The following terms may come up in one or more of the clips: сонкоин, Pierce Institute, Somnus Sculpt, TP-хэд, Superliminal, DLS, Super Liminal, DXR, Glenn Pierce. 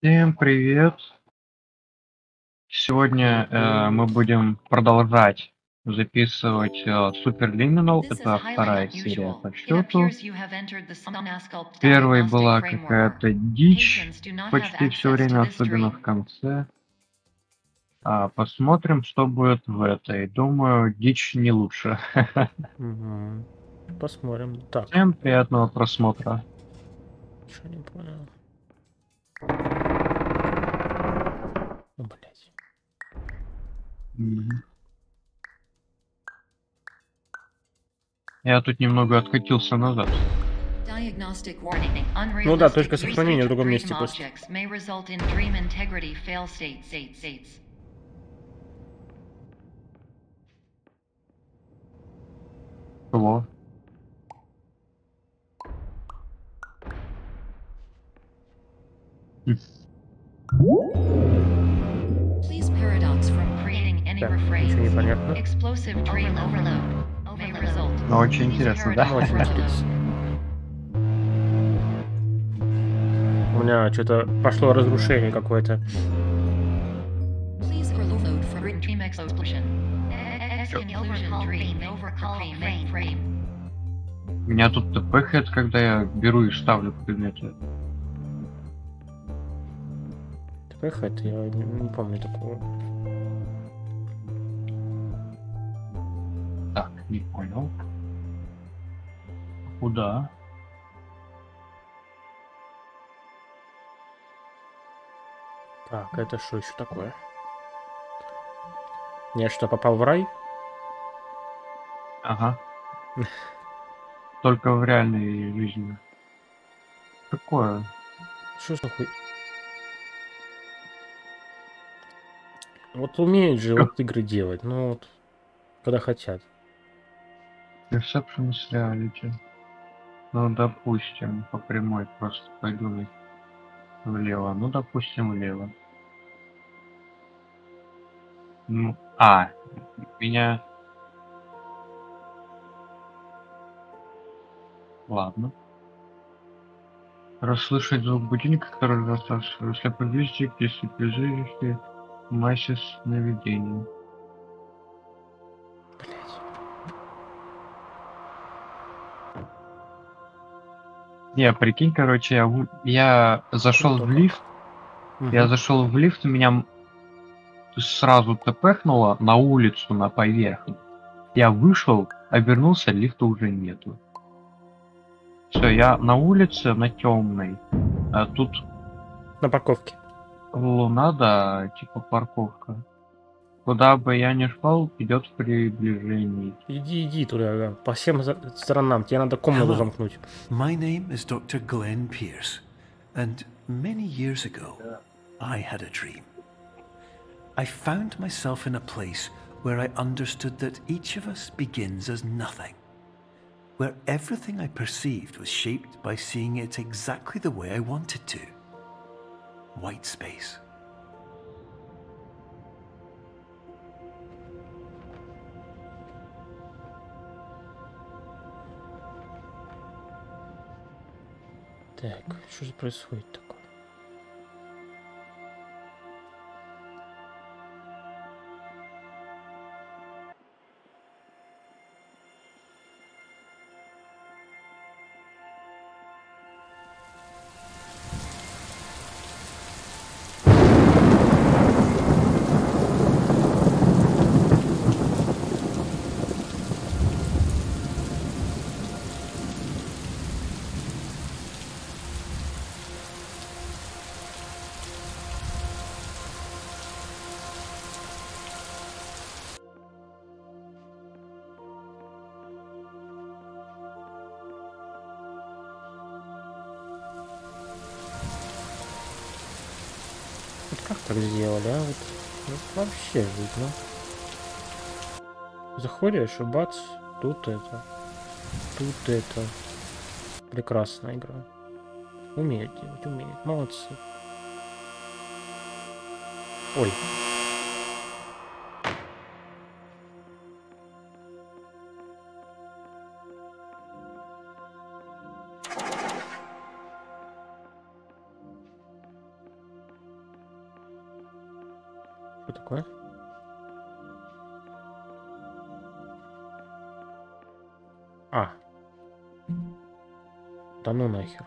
Всем привет! Сегодня мы будем продолжать записывать Super Liminal. Это вторая серия по счету. Первой была какая-то дичь почти все время, особенно в конце. Посмотрим, что будет в этой. Думаю, дичь не лучше. Посмотрим. Так. Всем приятного просмотра. Ничего не понял. Блять. Я тут немного откатился назад. Ну да, точка сохранения в другом месте просто. Чего? Но очень интересно, да? Очень интересно. У меня что-то пошло разрушение какое-то. У меня тут TP-хэд, когда я беру и ставлю предметы. TP-хэд? Я не помню такого. Так, не понял. Куда? Так, это что еще такое? Я что, попал в рай? Ага. Только в реальной жизни. Какое? Что за хуй? Вот умеют же вот игры делать, ну вот, когда хотят. Perception с реалити. Ну, допустим, по прямой просто пойду влево. Ну, допустим, влево. Ну, меня... Ладно. Расслышать звук будильника, который достаточно. Если приблизишься, если приблизишься, массе сновидений. Не, прикинь, короче, я зашел в лифт, меня сразу тпхнуло на улицу, на поверхность. Я вышел, обернулся, лифта уже нету. Все, я на улице, на темной, а тут... На парковке. Луна, да, типа парковка. Куда бы я ни шел, идет в приближении. Иди туда, да. По всем сторонам. Тебе надо комнату замкнуть. My name is Dr. Glenn Pierce, and many years ago, I had a dream. I found myself in a place where I understood that each of us begins as nothing, where everything I perceived was shaped by seeing it exactly the way I wanted to. White space. Так, что же происходит такое? Как так сделали, а? Вот вообще видно. Заходишь и бац, тут это. Прекрасная игра. Умеют делать, умеют. Молодцы. Ой. Что такое? А. Да ну нахер.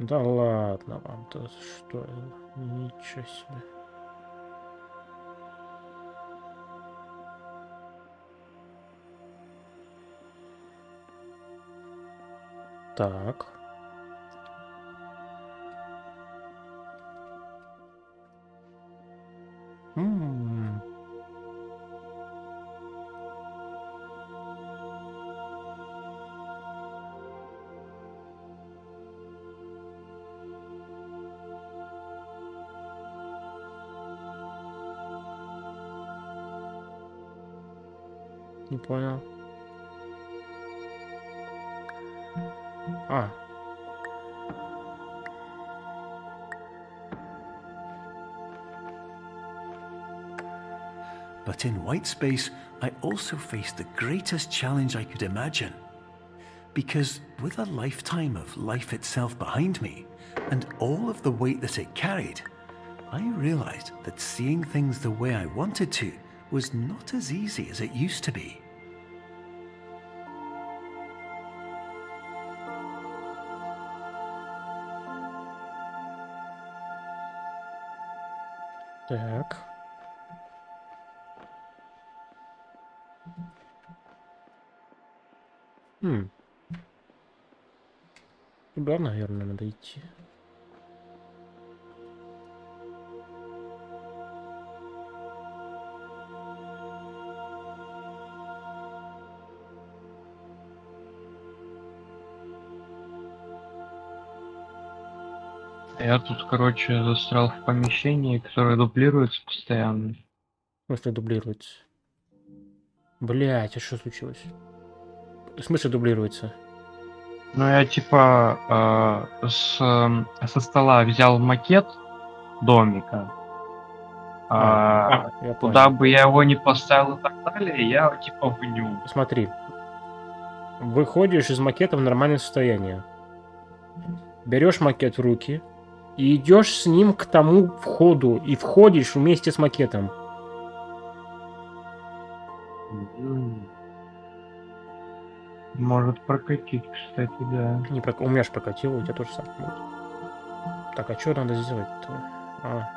Да ладно вам-то, что? Ничего себе. Так. Не понял. А. But in white space, I also faced the greatest challenge I could imagine. Because with a lifetime of life itself behind me, and all of the weight that it carried, I realized that seeing things the way I wanted to was not as easy as it used to be. Так. Туда, наверное, надо идти. Я тут, короче, застрял в помещении, которое дублируется постоянно. В смысле дублируется? Блять, а что случилось? В смысле дублируется? Ну я типа со стола взял макет домика. Куда бы я его ни поставил и так далее, я типа вню. Смотри. Выходишь из макета в нормальное состояние. Берешь макет в руки. И идешь с ним к тому входу и входишь вместе с макетом. Может прокатить, кстати, да. Не прок... У меня же прокатило, у тебя тоже сам будет. Так, а что надо сделать-то? А.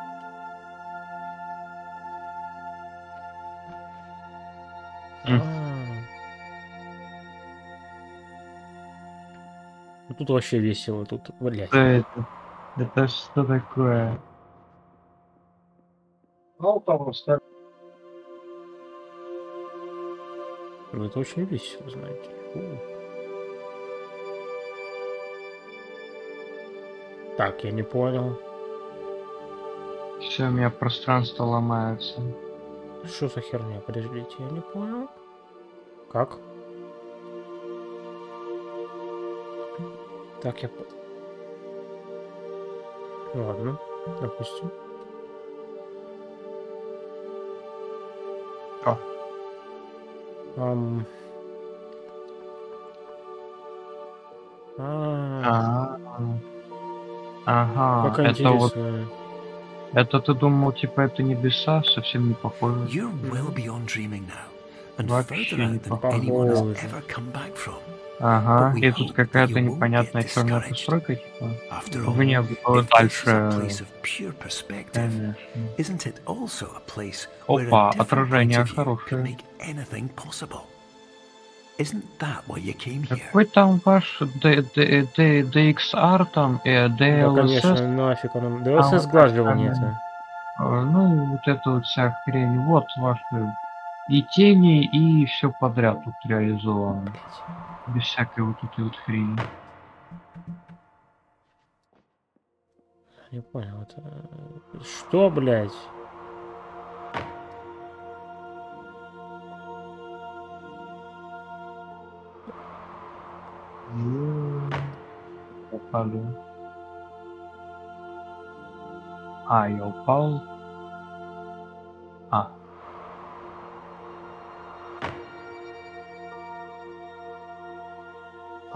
Тут вообще весело, тут, блядь. Это что такое? Это очень весело, знаете. Так, я не понял. Все, у меня пространство ломается. Что за херня? Подождите, я не понял. Как? Так, я... Ладно, допустим. А. Ага, это вот... Это ты думал, типа, это небеса? Совсем не похоже. Вообще не похоже. Ага, и тут какая-то непонятная черная постройка, типа. Вы не было дальше. Опа, отражение хорошее. Какой там ваш DXR там и DLS? Ну, конечно, нафиг он. DLS сглаживание. Ну, вот это вот вся хрень. Вот ваши и тени, и все подряд тут реализовано. Без всякой вот этой вот хрени. Не понял, это... Что, блядь? Попали. Я упал.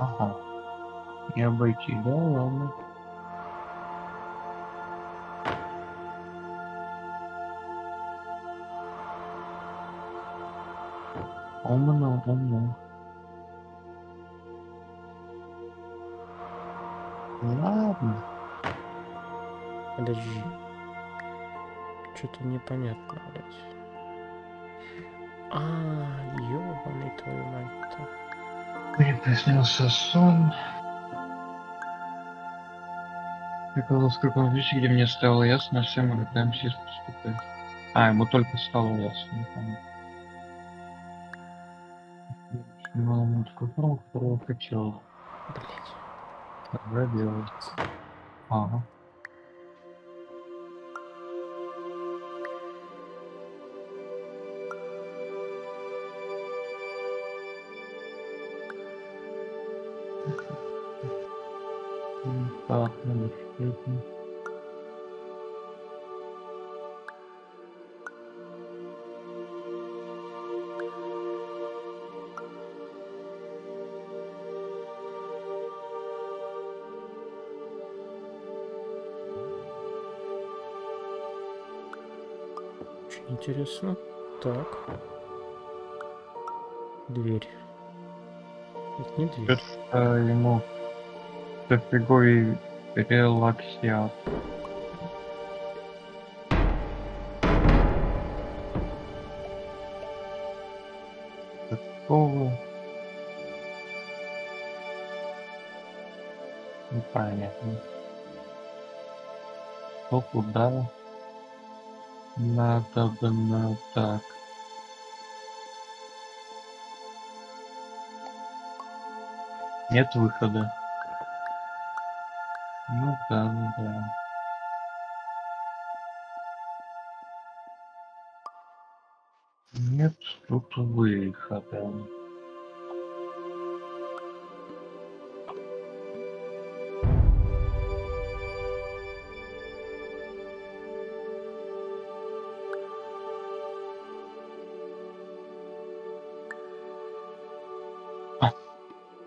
Ага. Не обойти, да, ладно. Умно. Ладно. Подожди. Что-то непонятно, блядь. Ёбаный твою мать-то. Мне приснился сон. Прикололся в каком ключе, где мне стало ясно, все мы пытаемся поступать. Ему только стало ясно, не помню. Мало мутскую форму, которого хотел. Блять. Пробилось. Ага. Так, ну вот. Интересно. Так. Дверь. Это не дверь. Это ему дофигой релаксиат. Такого. Непонятно. То куда? Надо бы на так. Нет выхода. Ну да, Нет тут выхода.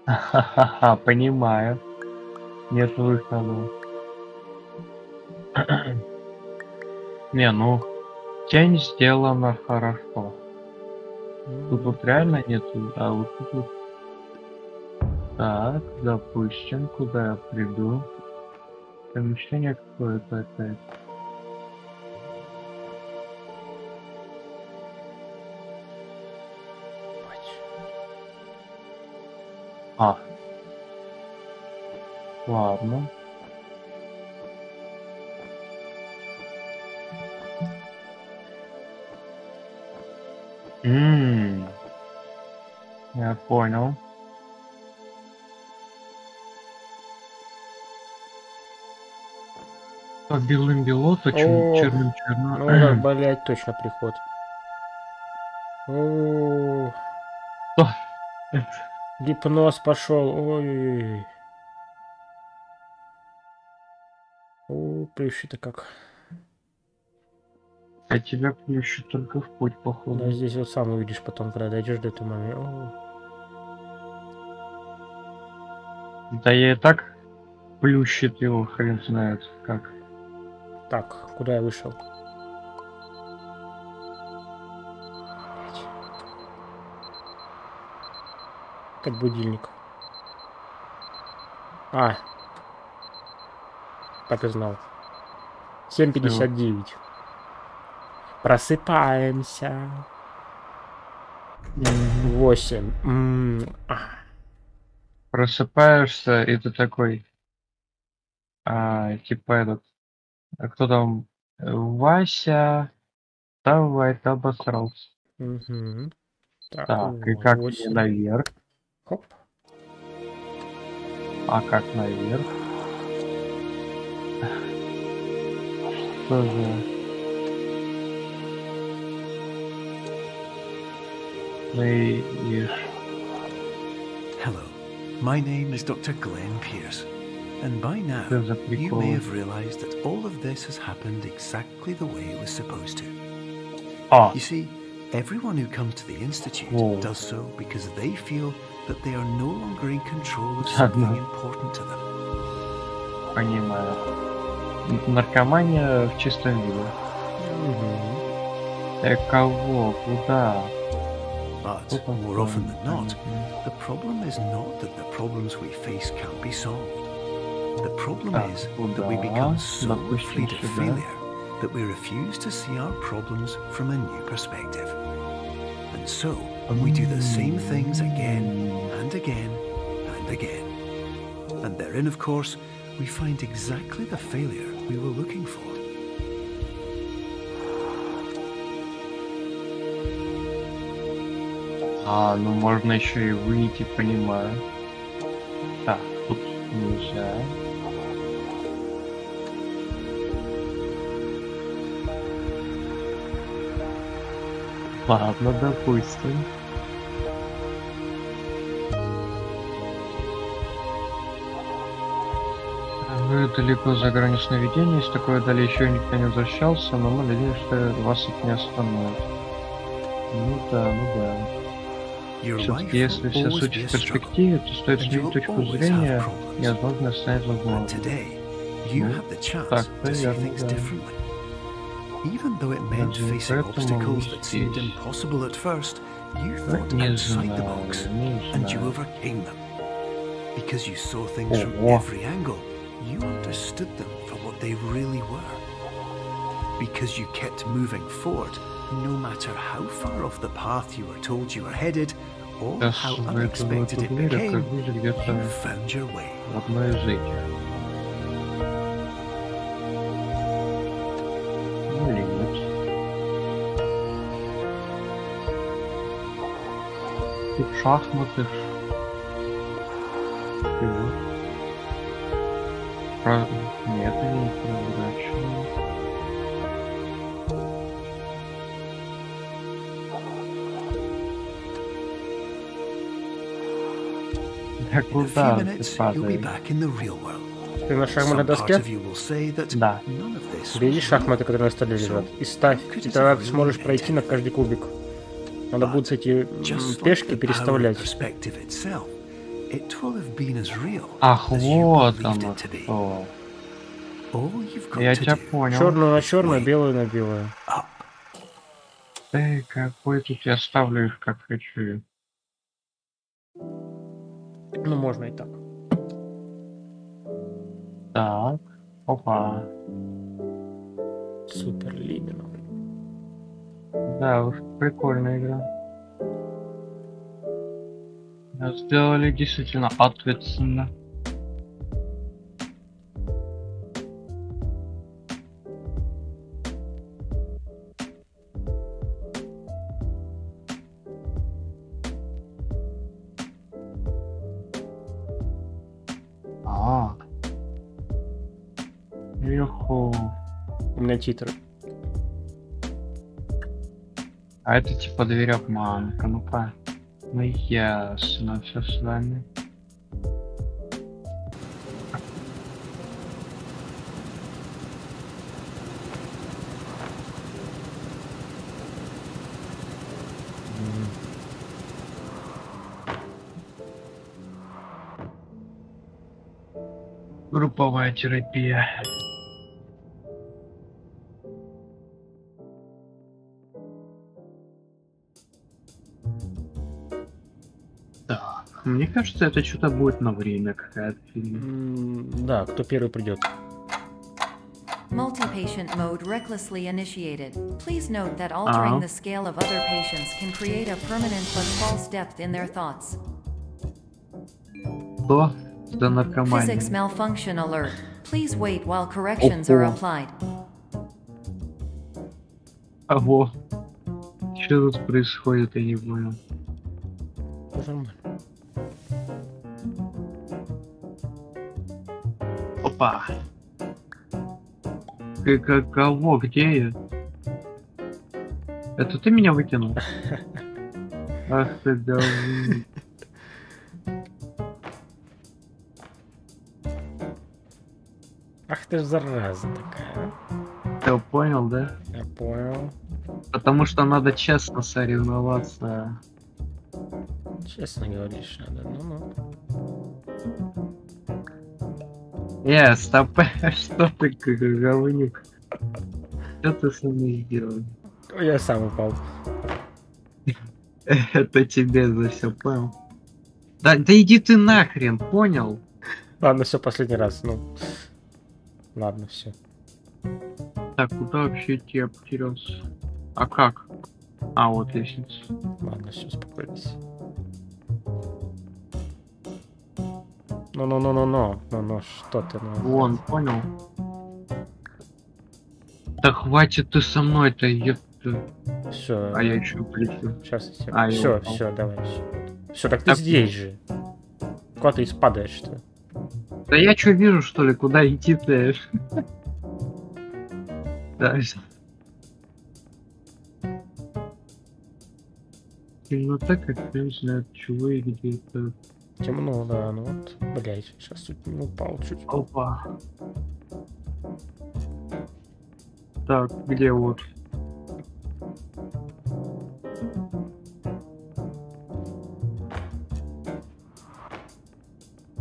Ха-ха-ха, понимаю. Нет выхода. Не, ну, тень сделана хорошо. Тут вот реально нету, а вот тут вот. Так, допустим, куда я приду? Помещение какое-то опять. Ладно. Я понял. По белым бело, то черным черно. Ну да, блять, точно приход. Гипноз пошел. Ой-ой-ой. Плющи-то как? А тебя плющит только в путь, походу. Ну, здесь вот сам увидишь потом, когда дойдешь до этого момента. Да я и так плющит его, хрен знает как. Так, куда я вышел? Как будильник. Так и знал. 7:59. Просыпаемся. 8. Просыпаешься, и ты такой. Типа этот. Кто там? Вася. Давай, ты обосрался. Так, и как мне наверх? Хоп. А как наверх? Что же? Hello, my name is Dr. Glenn Pierce, and by now you may have realized that all of this has happened exactly the way it was supposed to. You see, everyone who comes to the Institute does so because they feel Одно. Понимаю. Наркомания в чистом виде. Угу. Кого? Куда? But more often than not, the problem is not that the problems we face can't be solved. The problem is that we become so afraid of failure that we refuse to see our problems from a new perspective. And so we do the same things again and again and again. And therein, of course, we find exactly the failure we were looking for. А, ну можно еще и выйти, понимаю. Так, тут нельзя. Ладно, допустим. Вы далеко за гранью сновидений, с такой дали еще никто не возвращался, но мы надеемся, что вас это не остановит. Ну да, ну да. Все-таки, если вся суть в перспективе, то стоит сменить точку зрения, и, возможно, останется возможно. Ну, так, наверное, да. Не знаю, Сейчас в этом мире, как видите, где-то в одной из этих. Ну или нет. Тут шахматы. Правда? Нет, это не прозрачно. Так, куда ты падаешь? Ты на шахматной доске? Да. Бери шахматы, которые на столе лежат, и ставь. И тогда ты сможешь пройти на каждый кубик. Надо будет эти пешки переставлять. Ах, вот оно что. Я тебя понял. Черную на черную, белую на белую. Эй, какой тут я ставлю их как хочу. Ну, можно и так. Так, опа. Супер Лиминал. Да уж, прикольная игра. Сделали действительно ответственно. Титры. А это типа дверь обманка, ну-ка. Ну ясно, все с вами. Групповая терапия. Мне кажется, это что-то будет на время какая-то. Да, кто первый придет. Multi-patient mode recklessly initiated. Please note that altering the scale of other patients can create a permanent but false depth in their thoughts. Кто? Да наркомания. Physics malfunction alert. Please wait while corrections are applied. Ого. Что тут происходит, я не понял. Опа. Кого? Где я? Это ты меня выкинул? Ах ты говнюк. Ах ты ж зараза такая. Ты понял, да? Я понял. Потому что надо честно соревноваться. Честно говоришь, надо, ну. Стоп, что ты, говнюк? Что ты со мной сделал? Я сам упал. Это тебе за все понял. Да иди ты нахрен, понял? Ладно, все, последний раз, ну. Ладно, все. Так, куда вообще тебя потерялся? А как? А, вот лестница. Ладно, все, успокоились. Ну, что ты? Вон, понял. Да хватит ты со мной-то, ёпта. Все. А я еще плечу. Сейчас я тебя... Все, давай. Все, так ты здесь же. Куда ты испадаешь-то? Да я что вижу, что ли, куда идти-то? Дальше. Темнота, как я не знаю, от чего и где-то. Темно, да, ну вот, блять, сейчас тут не упал чуть. Опа. Так, где вот?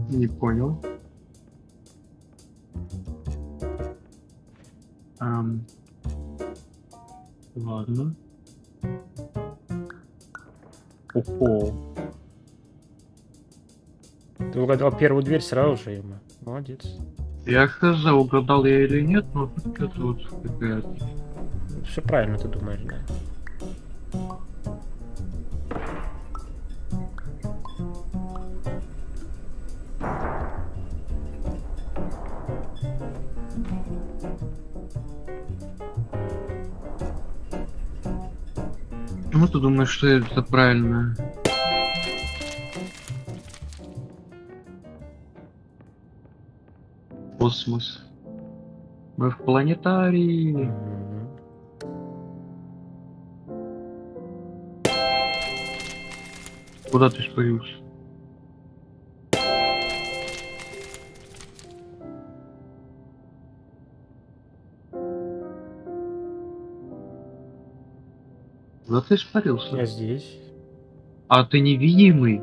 Не понял. Ладно. Ого. Ты угадал первую дверь сразу же, Има. Молодец. Я хз, угадал я или нет, но это вот какая-то. Все правильно ты думаешь, да? Почему ты думаешь, что это правильно? Космос. Мы в планетарии. Куда ты испарился? Куда ты испарился? Я здесь. А ты невидимый?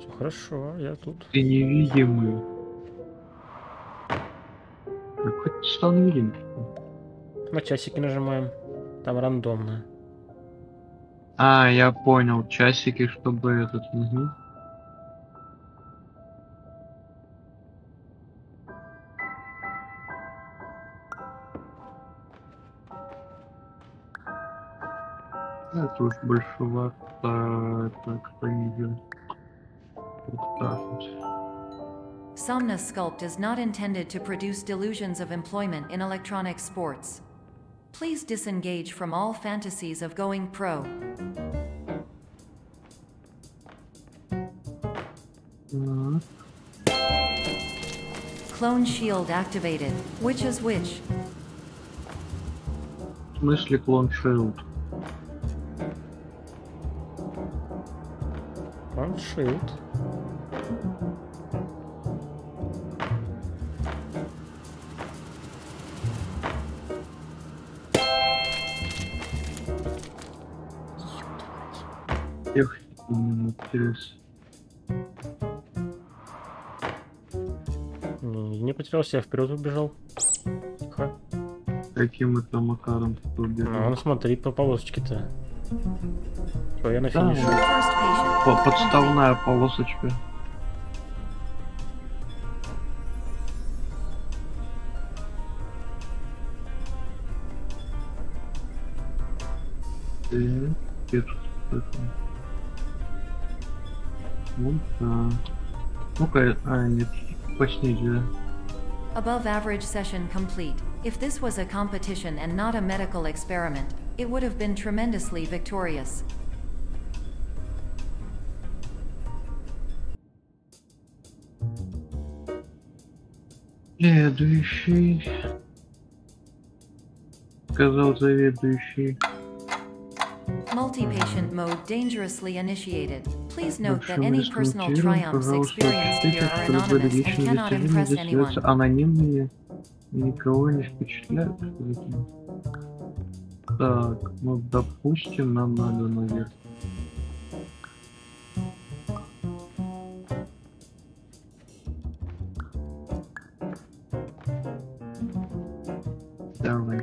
Все хорошо, я тут. Ты невидимый. Какой-то странный лимит. Мы часики нажимаем. Там рандомно. А, я понял. Часики, чтобы этот... Угу. Это уж большого так-то не делать. Вот так вот. Somnus Sculpt is not intended to produce delusions of employment in electronic sports. Please disengage from all fantasies of going pro. Clone shield activated. Which is which? В смысле clone shield? Clone shield. Не потерялся, я вперед убежал. Тихо. Каким это макаром ты убежал? А, ну смотри, по полосочке-то. Я на финише. Да. Подставная полосочка. Okay, I need to. Above average session complete. If this was a competition and not a medical experiment, it would have been tremendously victorious. Следующий. Сказал заведующий. Multi-patient mode dangerously initiated. Please note that any personal triumphs experienced here are anonymous and cannot impress anyone. Анонимные никого не впечатляют. Так, ну допустим, нам надо наверх. Давай.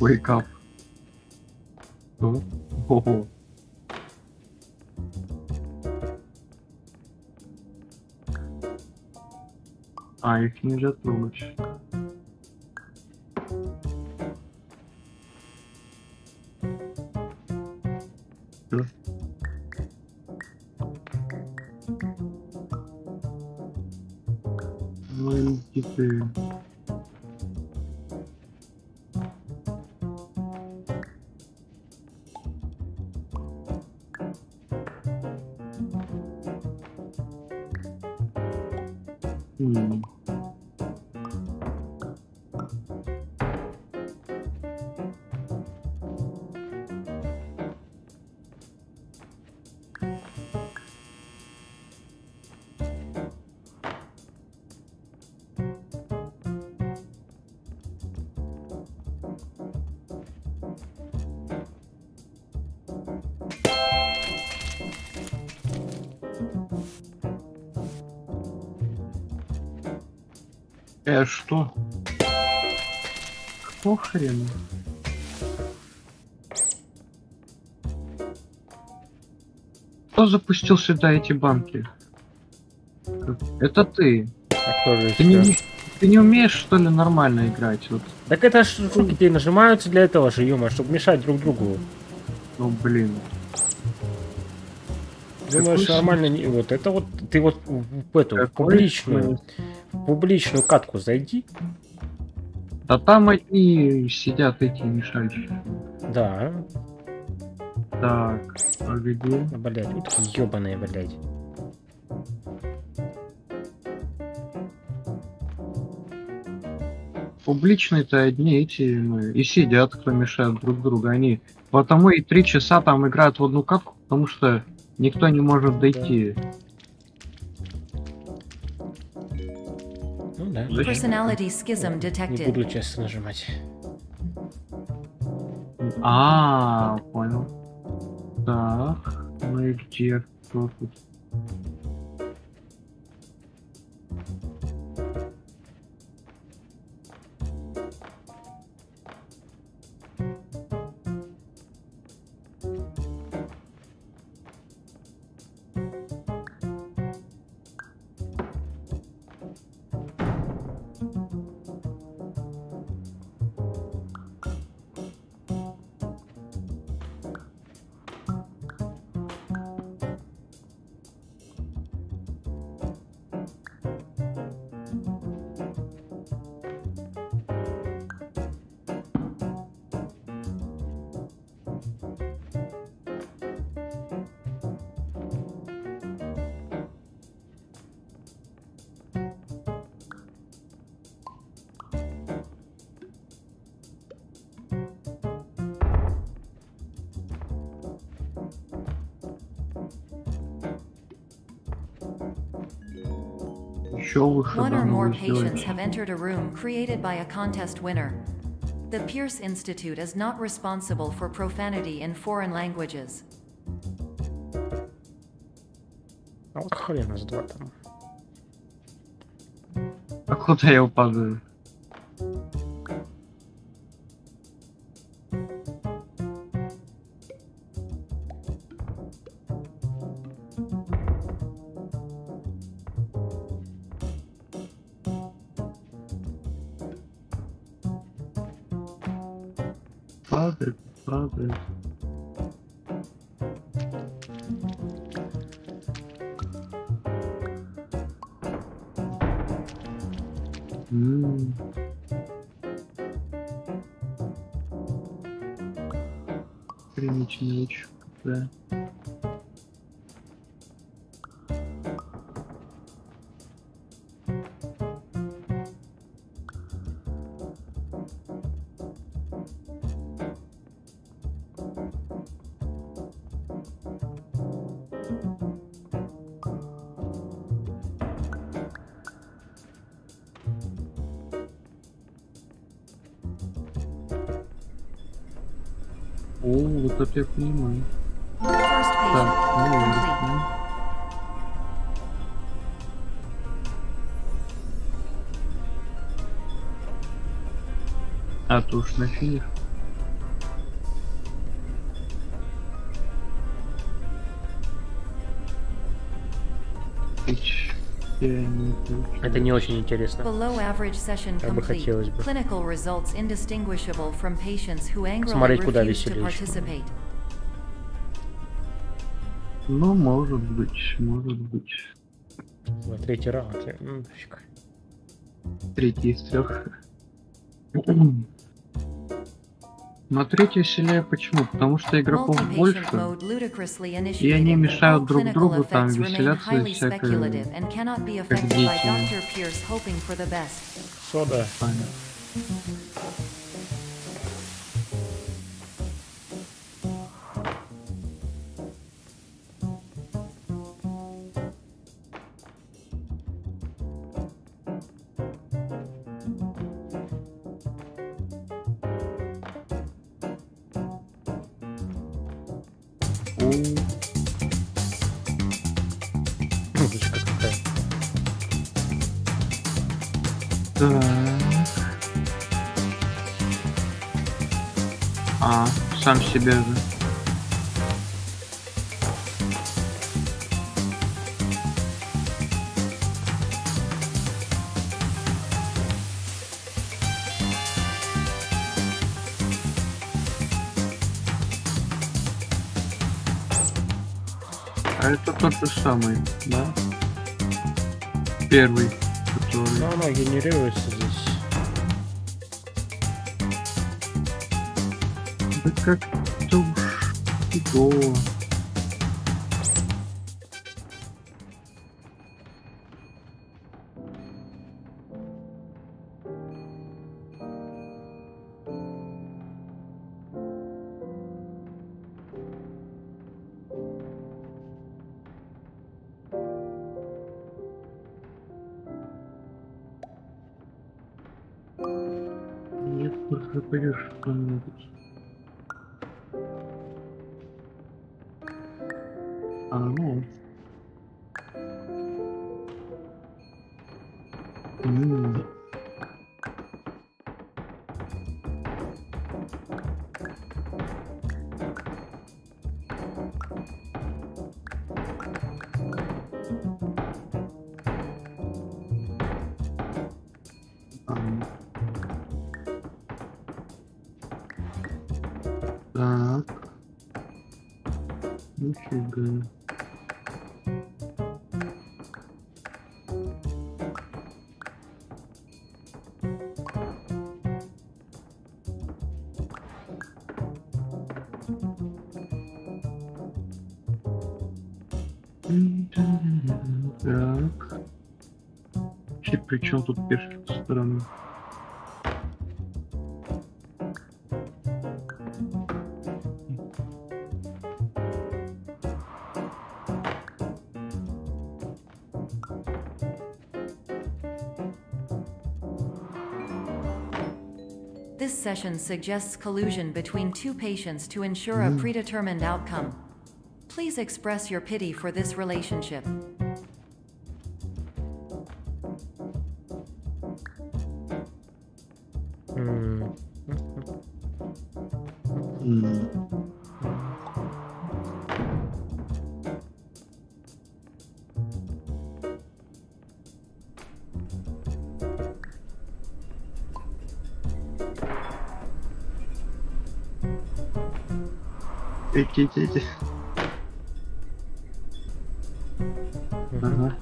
Wake up. Ого. А, их нельзя трогать. Маленький ты. Что? Кто хрен? Кто запустил сюда эти банки? Это ты. А кто же ты не умеешь, что ли, нормально играть? Вот. Так это ж руки нажимаются для этого же, ё-моё, чтобы мешать друг другу. Ну блин. Думаешь, нормально не... Вот это вот ты вот в эту в публичную. Публичную катку зайди. Да там одни сидят эти мешающие. Да. Так, погоди. Блять, вот ёбаные, блять. Публичные-то одни эти и сидят, кто мешает друг другу. Они потому и 3 часа там играют в одну катку, потому что никто не может дойти. Да. Да? Не буду часто нажимать. А, понял. Так, ну и где кто тут? One or more patients have entered a room created by a contest winner. The Pierce Institute is not responsible for profanity in foreign languages. А вот хрен из два там. А куда я упаду? О, вот это я понимаю. Так, ну, а то уж на финиш. Это не очень интересно. Как бы хотелось бы. Смотреть, куда веселее. Ну, может быть, может быть. Вот, третий раунд. Третий из трех. Но третья сильнее почему? Потому что игроков больше, и они мешают друг другу там веселяться и всякое, как дети. Сода. Сам себя же. А это тот же самый, да? Первый, который... Но она генерируется здесь. Как-то уж фигово. Нет, просто поешь что-нибудь. Ну, так, нифига. Так. Причем тут пешки со стороны? This session suggests collusion between two patients to ensure a predetermined outcome. Please express your pity for this relationship. Эти. Ага.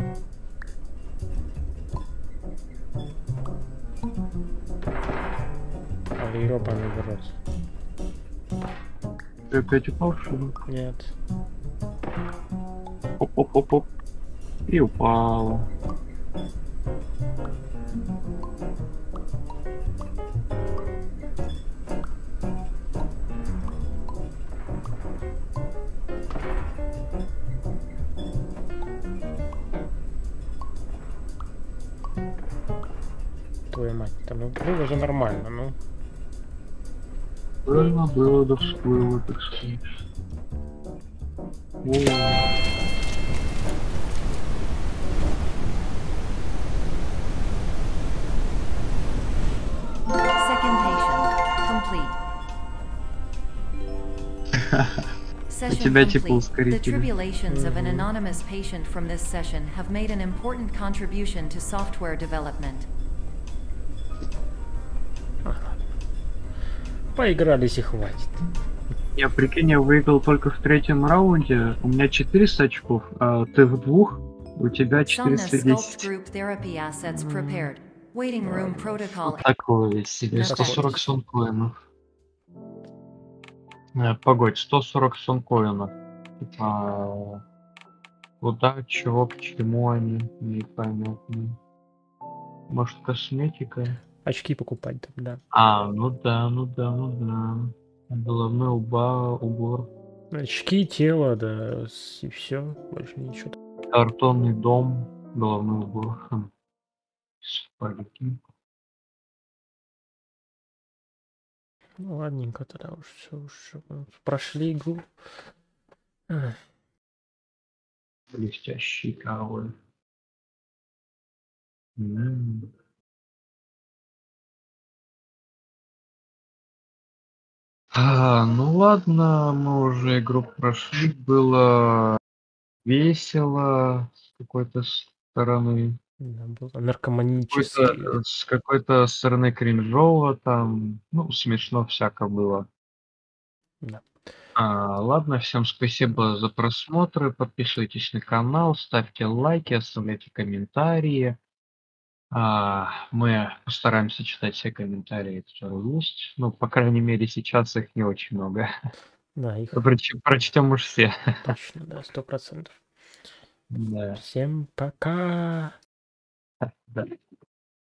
Европа наберется. Ты опять упал, что ли? Нет. Оп-оп-оп-оп. И упал. Твою мать, там было уже нормально, ну. Правильно было, да всплыло, так сказать. Тебя типа ускоритель. Поигрались и хватит. Я, прикинь, я выиграл только в третьем раунде. У меня 400 очков, а ты в двух, у тебя 410. Вот такое себе. 140 сонкоинов. Погодь, 140 сонкоинов. Куда, чего, к чему они, непонятно. Может, косметика? Очки покупать там, да. А, ну да, ну да, ну да. Головной убор. Очки, тело, да, и все, больше ничего. Картонный дом, головной убор. Спагетти. Ну ладненько, тогда уж все, уж прошли игру. Блестящий король. Ну ладно, мы уже игру прошли, было весело с какой-то стороны. Да, было наркоманически. С какой-то стороны кринжово там, ну смешно всяко было. Да. Ладно, всем спасибо за просмотры, подписывайтесь на канал, ставьте лайки, оставляйте комментарии. Мы постараемся читать все комментарии, которые есть. Ну, по крайней мере, сейчас их не очень много. Да, их... Прочтем уж все. Точно, да, 100%. Да. Всем пока! Да.